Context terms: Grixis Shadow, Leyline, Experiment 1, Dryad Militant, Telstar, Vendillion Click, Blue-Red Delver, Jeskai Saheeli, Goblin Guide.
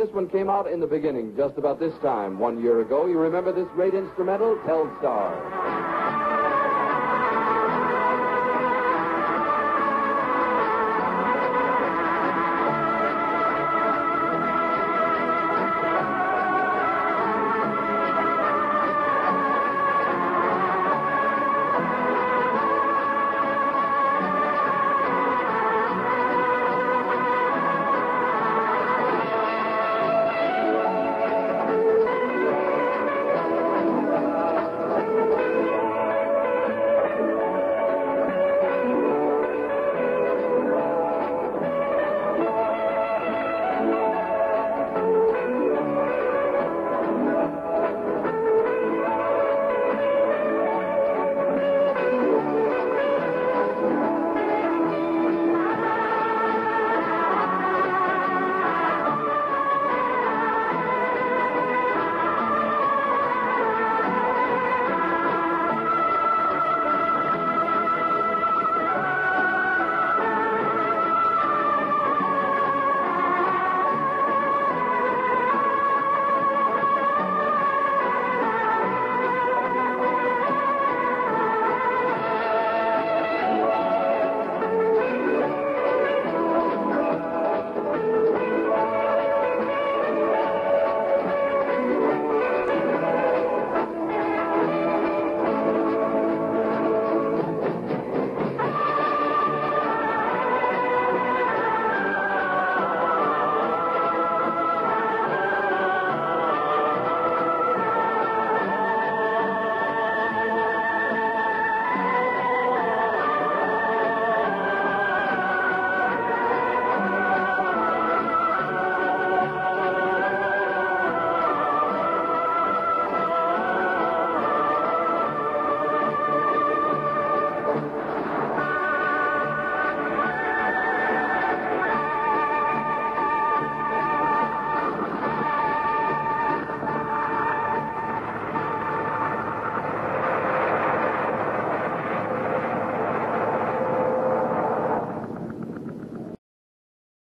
This one came out in the beginning, just about this time 1 year ago. You remember this great instrumental, Telstar.